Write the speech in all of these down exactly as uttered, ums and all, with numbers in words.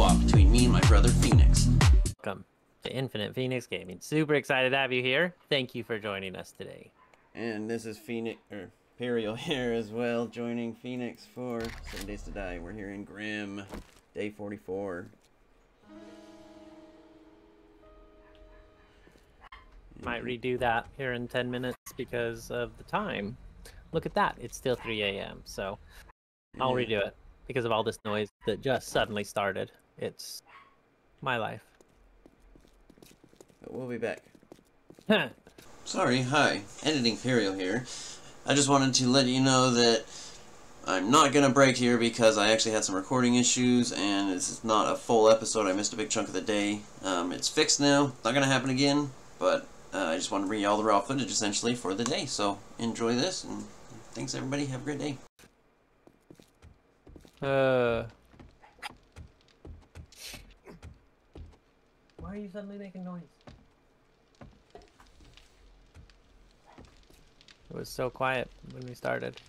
co-op between me and my brother Phoenix. Welcome to Infinite Phoenix Gaming. Super excited to have you here. Thank you for joining us today. And this is Phoenix er, Imperial here as well, joining Phoenix for seven Days to Die. We're here in Grim, day forty-four. Might redo that here in ten minutes because of the time. Look at that, it's still three A M so I'll yeah. redo it because of all this noise that just suddenly started. It's my life. But we'll be back. Sorry, hi, Editing Imperial here. I just wanted to let you know that I'm not gonna break here because I actually had some recording issues and this is not a full episode. I missed a big chunk of the day. Um, it's fixed now, not gonna happen again, but Uh, I just want to read all the raw footage, essentially, for the day. So, enjoy this, and thanks, everybody. Have a great day. Uh... Why are you suddenly making noise? It was so quiet when we started.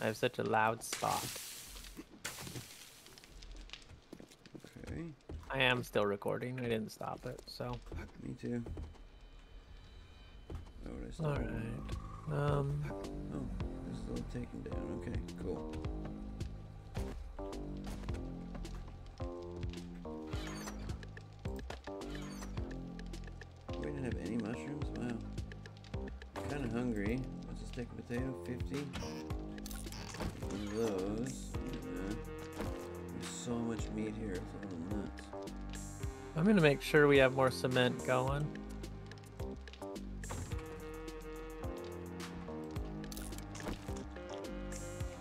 I have such a loud spot. Okay. I am still recording. I didn't stop it, so. Me too. Oh, what I still All right. Um. Oh, it's still taken down. Okay, cool. We didn't have any mushrooms. Wow. I'm kind of hungry. What's a stick of potato? Fifty. One of those. Yeah. There's so much meat here. It's all nuts. I'm gonna make sure we have more cement going.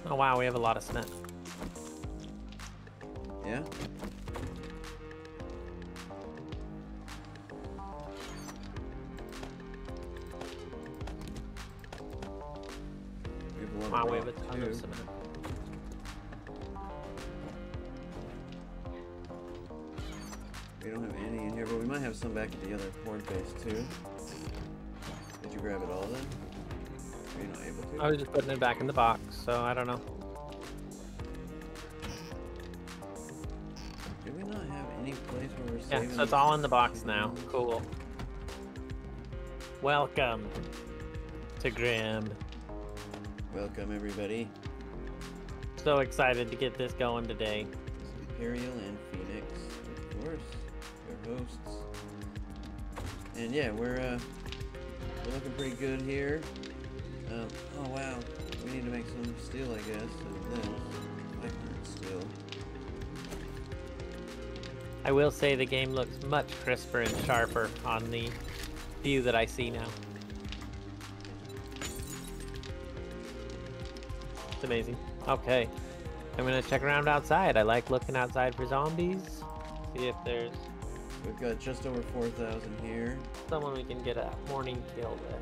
Oh wow, we have a lot of cement. Yeah? We have a wow, we have a ton too. of cement. We don't have any in here, but we might have some back at the other horde base too. Did you grab it all then? Were you not able to? I was just putting it back in the box, so I don't know. Do we not have any place where we're saving? Yeah, so it's all in the box now. Cool. Welcome to Grim. Welcome everybody. So excited to get this going today. It's Imperial and Phoenix, of course. Hosts. And yeah, we're, uh, we're looking pretty good here. Um, oh wow, we need to make some steel, I guess. And then I heard steel. I will say the game looks much crisper and sharper on the view that I see now. It's amazing. Okay, I'm gonna check around outside. I like looking outside for zombies. See if there's. We've got just over four thousand here. Someone we can get a morning kill with.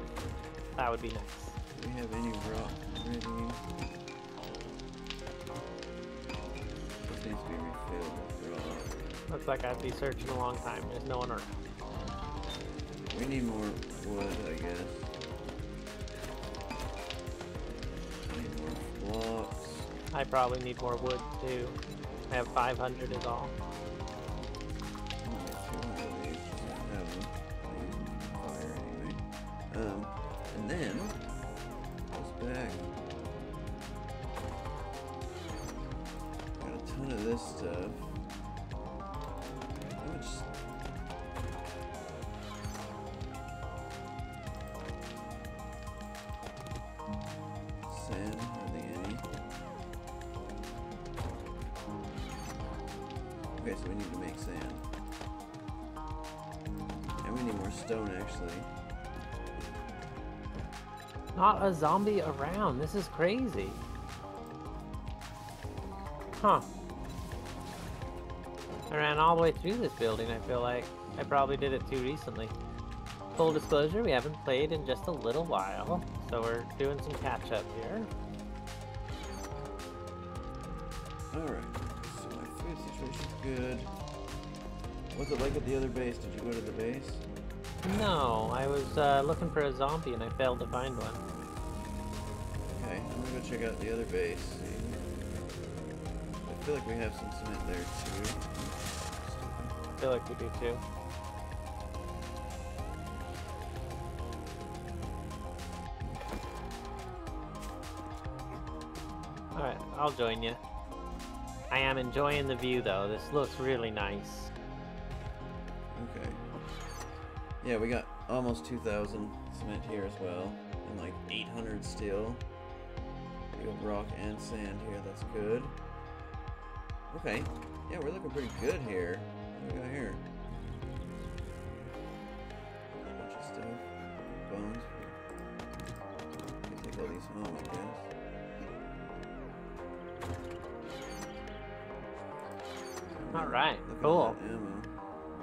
That would be nice. Do we have any rock ready? This needs to be refilled with rock. Looks like I'd be searching a long time. There's no one around. We need more wood, I guess. We need more blocks. I probably need more wood too. I have five hundred is all. Um, and then, this bag, got a ton of this stuff. How much? Sand, are they any? Okay, so we need to make sand. And we need more stone, actually. Not a zombie around. This is crazy. Huh. I ran all the way through this building, I feel like. I probably did it too recently. Full disclosure, we haven't played in just a little while, so we're doing some catch up here. Alright, so my food situation's good. What's it like at the other base? Did you go to the base? No, I was uh, looking for a zombie and I failed to find one. Okay, I'm gonna go check out the other base. See. I feel like we have some cement there too. I feel like we do too. Alright, I'll join you. I am enjoying the view though. This looks really nice. Okay. Yeah, we got almost two thousand cement here as well. And like eight hundred steel. We have rock and sand here. That's good. Okay. Yeah, we're looking pretty good here. What do we got here? A bunch of stuff. Bones. I can take all these home, I guess. All right, cool.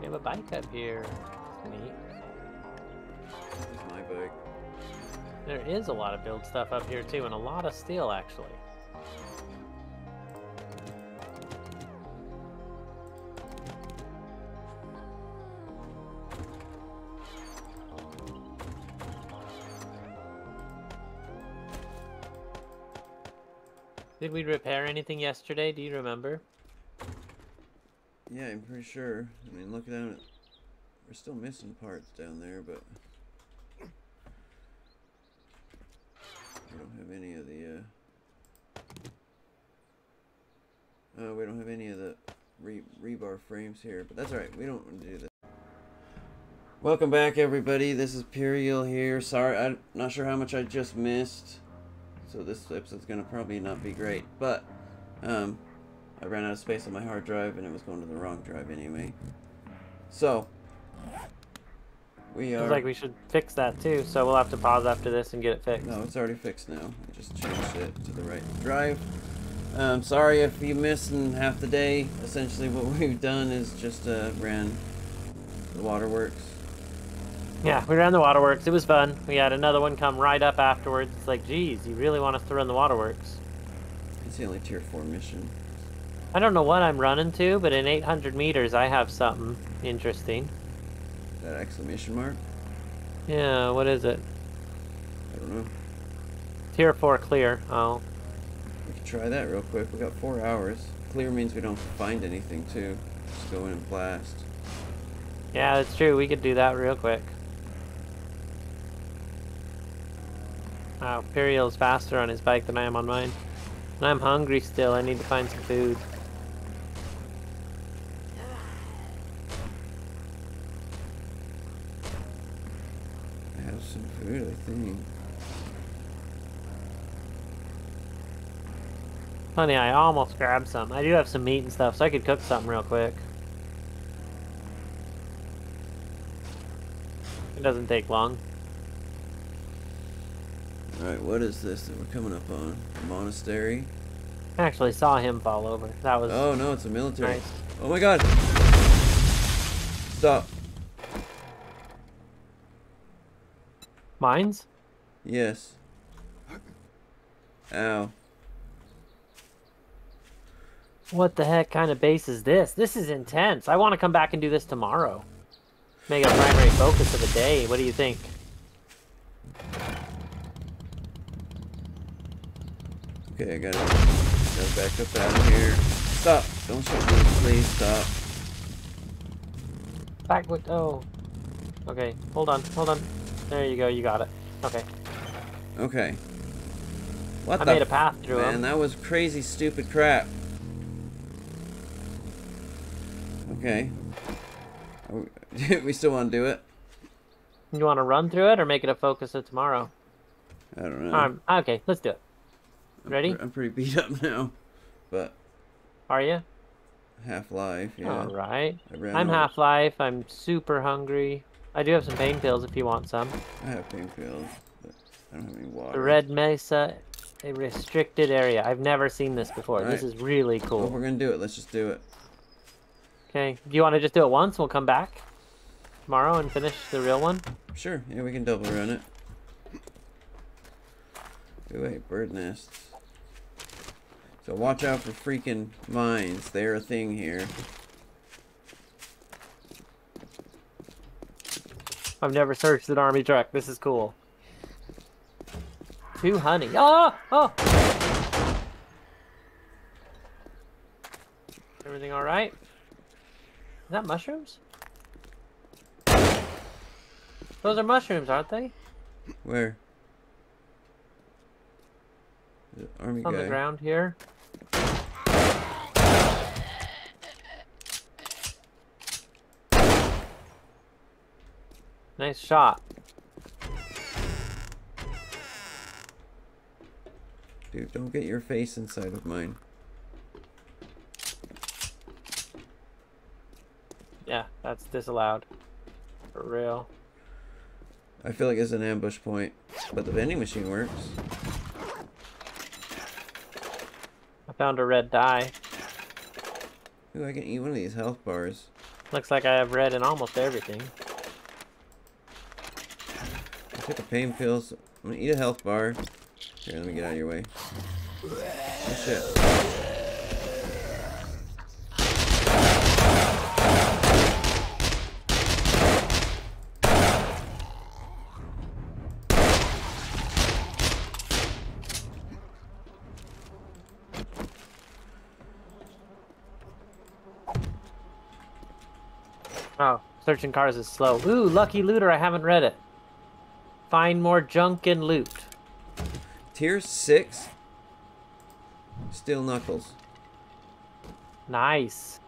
We have a bike up here. That's neat. This is my bike. There is a lot of build stuff up here too, and a lot of steel actually. Did we repair anything yesterday? Do you remember? Yeah, I'm pretty sure. I mean, look down at... We're still missing parts down there, but... We don't have any of the, uh... Uh, we don't have any of the re rebar frames here, but that's alright. We don't want to do this. Welcome back, everybody. This is Imperial here. Sorry, I'm not sure how much I just missed. So this episode's gonna probably not be great, but... Um... I ran out of space on my hard drive, and it was going to the wrong drive anyway. So, we are... It's like we should fix that, too, so we'll have to pause after this and get it fixed. No, it's already fixed now. I just changed it to the right drive. Um, sorry if you missed in half the day. Essentially, what we've done is just uh, ran the waterworks. Yeah, we ran the waterworks. It was fun. We had another one come right up afterwards. It's like, geez, you really want us to run the waterworks. It's the only tier four mission. I don't know what I'm running to, but in eight hundred meters I have something interesting. Is that exclamation mark? Yeah, what is it? I don't know. Tier four clear. Oh. We can try that real quick. We got four hours. Clear means we don't find anything, too. Just go in and blast. Yeah, that's true. We could do that real quick. Wow, Imperial's faster on his bike than I am on mine. And I'm hungry still. I need to find some food. Some food, I think. Funny, I almost grabbed some. I do have some meat and stuff, so I could cook something real quick. It doesn't take long. Alright, what is this that we're coming up on? A monastery? I actually saw him fall over. That was... Oh no, it's a military. Nice. Oh my god! Stop. Mines? Yes. Ow. What the heck kind of base is this? This is intense. I want to come back and do this tomorrow. Make a primary focus of the day. What do you think? Okay, I gotta, gotta back up out of here. Stop! Don't shoot me, please. Stop. Back with... Oh. Okay, hold on, hold on. There you go, you got it. Okay. Okay. What I the made a path through man, him. Man, that was crazy, stupid crap. Okay. We, we still want to do it? You want to run through it or make it a focus of tomorrow? I don't know. Um, okay, let's do it. Ready? I'm, pre I'm pretty beat up now, but... Are you? Half-life, yeah. All right. I'm half-life. I'm super hungry. I do have some pain pills if you want some. I have pain pills, but I don't have any water. The Red Mesa, a restricted area. I've never seen this before. Right. This is really cool. Well, we're going to do it. Let's just do it. Okay. Do you want to just do it once? We'll come back tomorrow and finish the real one? Sure. Yeah, we can double run it. Ooh, wait, bird nests. So watch out for freaking mines. They're a thing here. I've never searched an army truck. This is cool. Two honey. Oh! Oh! Everything all right? Is that mushrooms? Those are mushrooms, aren't they? Where? The army on guy. The ground here. Nice shot. Dude, don't get your face inside of mine. Yeah, that's disallowed. For real. I feel like it's an ambush point, but the vending machine works. I found a red dye. Ooh, I can eat one of these health bars. Looks like I have red in almost everything. I took the pain pills. I'm gonna eat a health bar. Here, let me get out of your way. Oh, shit. Oh, searching cars is slow. Ooh, lucky looter, I haven't read it. Find more junk and loot. Tier six steel knuckles. Nice.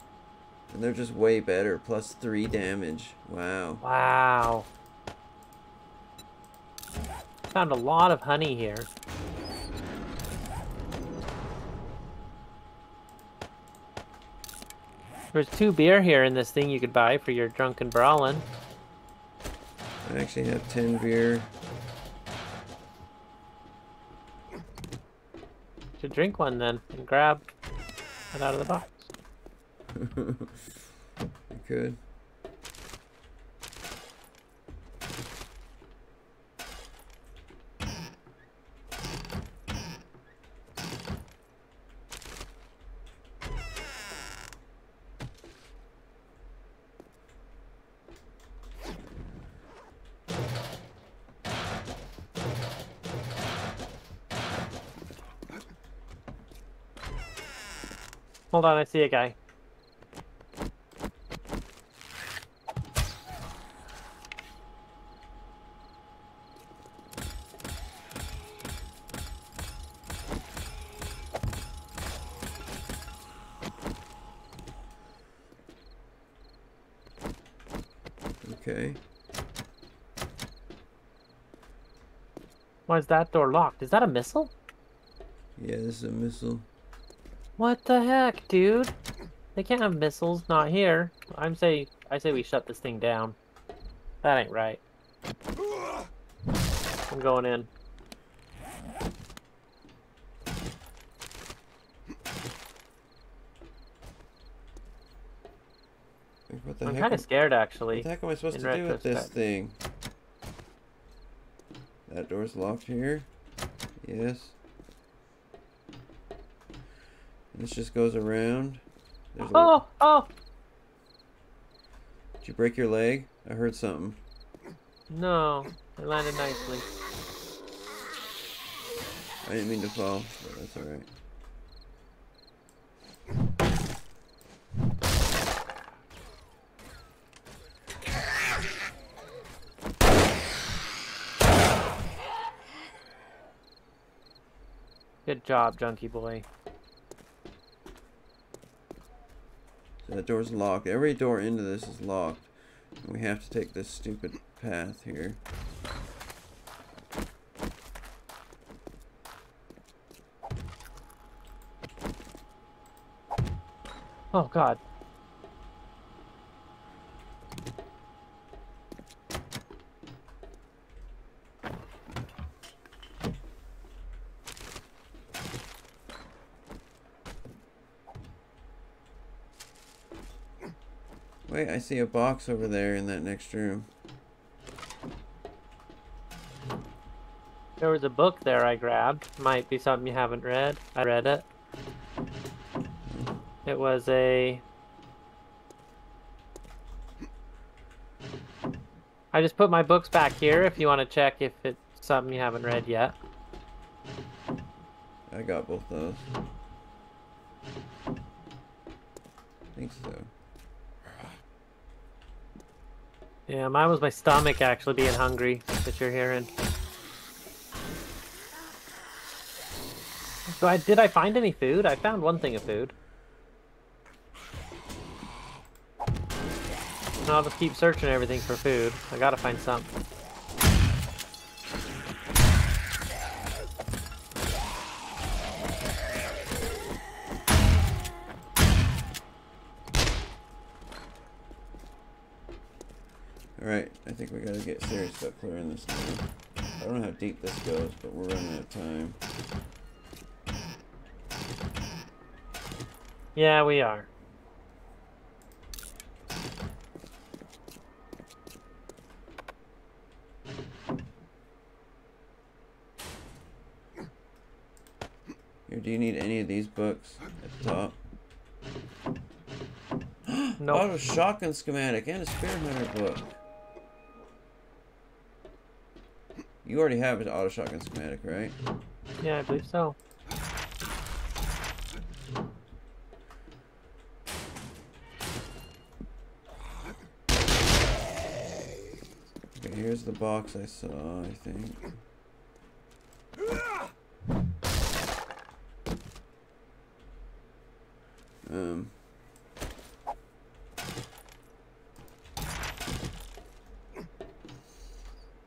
And they're just way better. Plus three damage. Wow. Wow. Found a lot of honey here. There's two beer here in this thing you could buy for your drunken brawling. I actually have ten beer. Should drink one then and grab it out of the box. I could. Hold on, I see a guy. Okay. Why is that door locked? Is that a missile? Yeah, this is a missile. What the heck, dude? They can't have missiles, not here. I'm say I say we shut this thing down. That ain't right. I'm going in. What the I'm kind of scared, actually. What the heck am I supposed to do with this thing? That door's locked here. Yes. This just goes around. There's a oh! Oh! Did you break your leg? I heard something. No. It landed nicely. I didn't mean to fall, but that's alright. Good job, Junkie Boy. That door's locked. Every door into this is locked. We have to take this stupid path here. Oh, God. Wait, I see a box over there in that next room. There was a book there I grabbed. Might be something you haven't read. I read it. It was a... I just put my books back here if you want to check if it's something you haven't read yet. I got both those. so. Yeah, mine was my stomach actually being hungry that you're hearing. So I did I find any food? I found one thing of food. No, I'll just keep searching everything for food. I gotta find something. Alright, I think we gotta get serious about clearing this thing. I don't know how deep this goes, but we're running out of time. Yeah, we are. Here, do you need any of these books at the top? No. Nope. Auto shotgun schematic and a spear hunter book. You already have an auto shotgun schematic, right? Yeah, I believe so. Okay, here's the box I saw, I think. Um.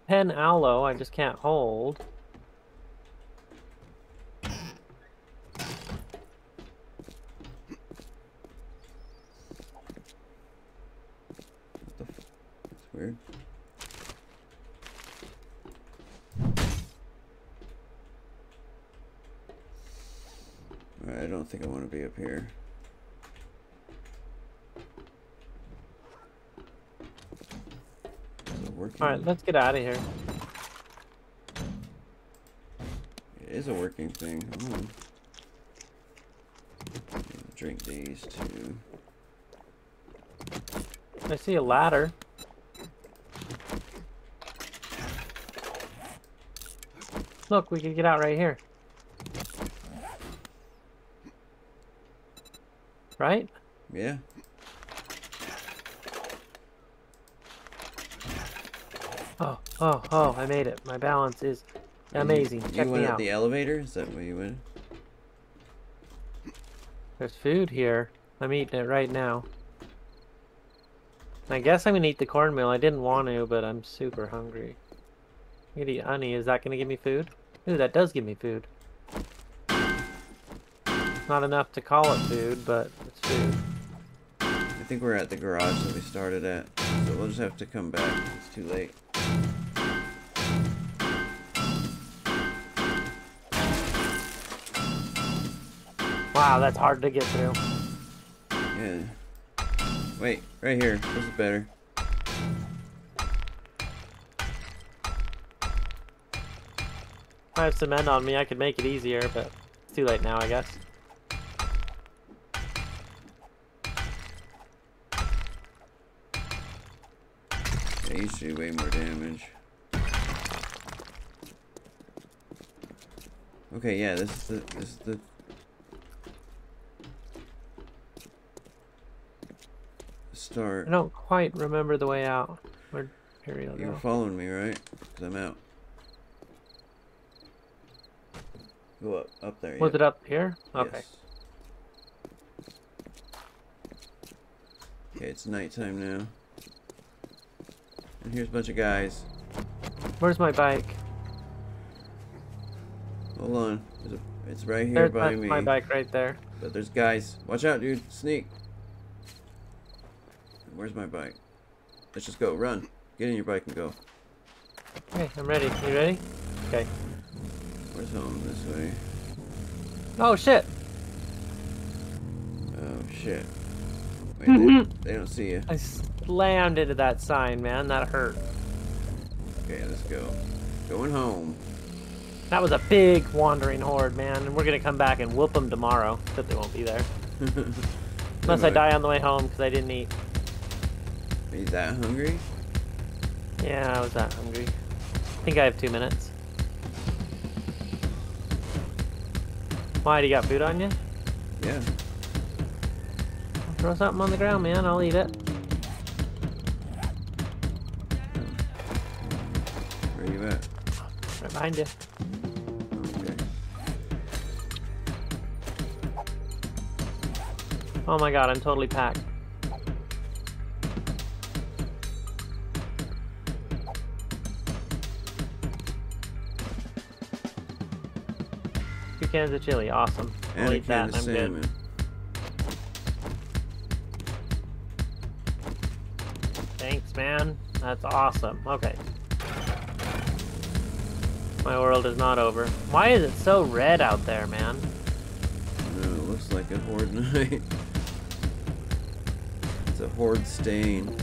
Pen aloe, I just can't hold. Here. All right, let's get out of here. It is a working thing. Oh. Drink these too. I see a ladder. Look, we can get out right here. Right? Yeah. Oh, oh, oh, I made it. My balance is amazing. You, you Check went me up out. The elevator? Is that where you went? There's food here. I'm eating it right now. I guess I'm going to eat the cornmeal. I didn't want to, but I'm super hungry. I'm going to eat honey. Is that going to give me food? Ooh, that does give me food. Not enough to call it food, but it's food. I think we're at the garage that we started at, so we'll just have to come back. It's too late. Wow, that's hard to get through. Yeah. Wait, right here. This is better. I have cement on me. I could make it easier, but it's too late now, I guess. You see way more damage. Okay, yeah, this is the, this is the... start. I don't quite remember the way out. Where'd Imperial go? You're following me, right? Because I'm out. Go up, up there. Was yep. it up here? Okay. Yes. Okay, it's nighttime now. And here's a bunch of guys. Where's my bike? Hold on. There's a, it's right here there's by my, me. my bike right there. But there's guys. Watch out, dude. Sneak. Where's my bike? Let's just go. Run. Get in your bike and go. Okay, I'm ready. You ready? Okay. Where's home? This way. Oh, shit. Oh, shit. Wait, they, they don't see you. I slammed into that sign, man. That hurt. Okay, let's go. Going home. That was a big wandering horde, man. And we're going to come back and whoop them tomorrow. Except they won't be there. Unless I die on the way home because I didn't eat. Are you that hungry? Yeah, I was that hungry. I think I have two minutes. Why, do you got food on you? Yeah. Throw something on the ground, man. I'll eat it. Where are you at? Right behind you. Okay. Oh my god, I'm totally packed. Two cans of chili, awesome. And I'll eat that, I'm salmon. Good. Thanks, man. That's awesome. Okay. My world is not over. Why is it so red out there, man? No, it looks like a horde night. It's a horde stain. I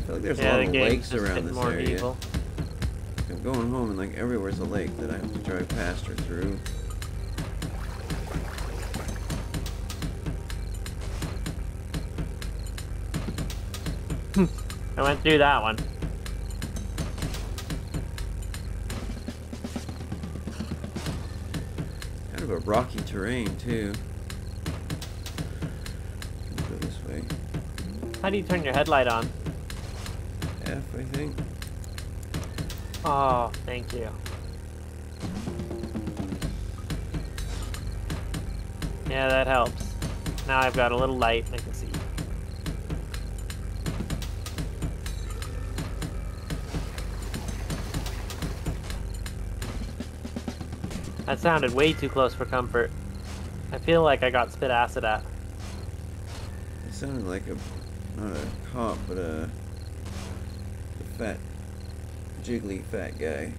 feel like there's yeah, a lot the of lakes around this more area. People. I'm going home and like everywhere's a lake that I have to drive past or through. I went through that one. Kind of a rocky terrain, too. Go this way. How do you turn your headlight on? F, I think. Oh, thank you. Yeah, that helps. Now I've got a little light and I can see. That sounded way too close for comfort. I feel like I got spit acid at. It sounded like a, not a cop, but a, a fat, jiggly fat guy.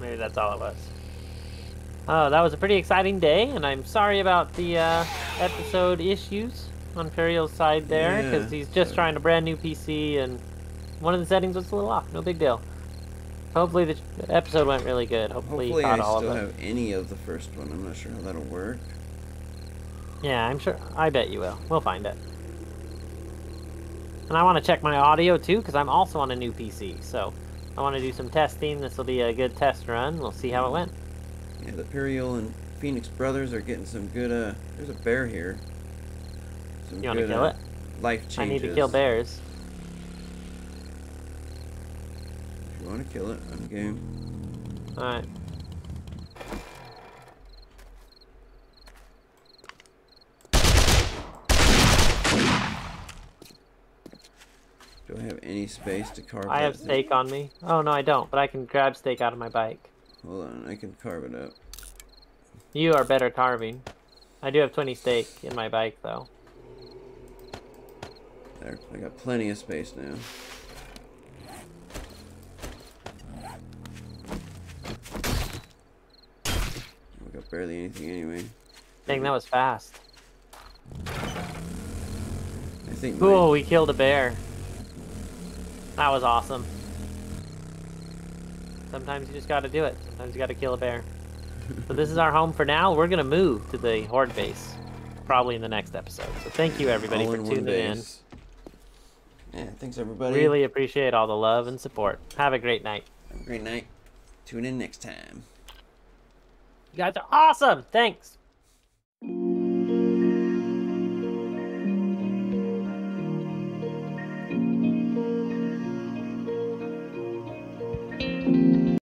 Maybe that's all it was. Oh, that was a pretty exciting day, and I'm sorry about the uh, episode issues on Imperial's side there, because yeah, he's just so. trying a brand new P C, and one of the settings was a little off. No big deal. Hopefully the episode went really good. Hopefully, Hopefully you caught I all of them. I still have any of the first one. I'm not sure how that'll work. Yeah, I'm sure. I bet you will. We'll find it. And I want to check my audio too, because I'm also on a new P C. So I want to do some testing. This will be a good test run. We'll see how it went. Yeah, the Imperial and Phoenix brothers are getting some good, uh... There's a bear here. Some you want to kill uh, it? Life changes. I need to kill bears. You want to kill it? I'm game. Alright. Do I have any space to carve I have steak thing? on me. Oh, no, I don't, but I can grab steak out of my bike. Hold on, I can carve it up. You are better carving. I do have twenty steak in my bike, though. There, I got plenty of space now. Got barely anything anyway. Dang, that was fast. I think. Cool, my... we killed a bear. That was awesome. Sometimes you just gotta do it. Sometimes you gotta kill a bear. So this is our home for now. We're gonna move to the horde base. Probably in the next episode. So thank you everybody all for tuning in. Yeah, thanks everybody. Really appreciate all the love and support. Have a great night. Have a great night. Tune in next time. You guys are awesome! Thanks!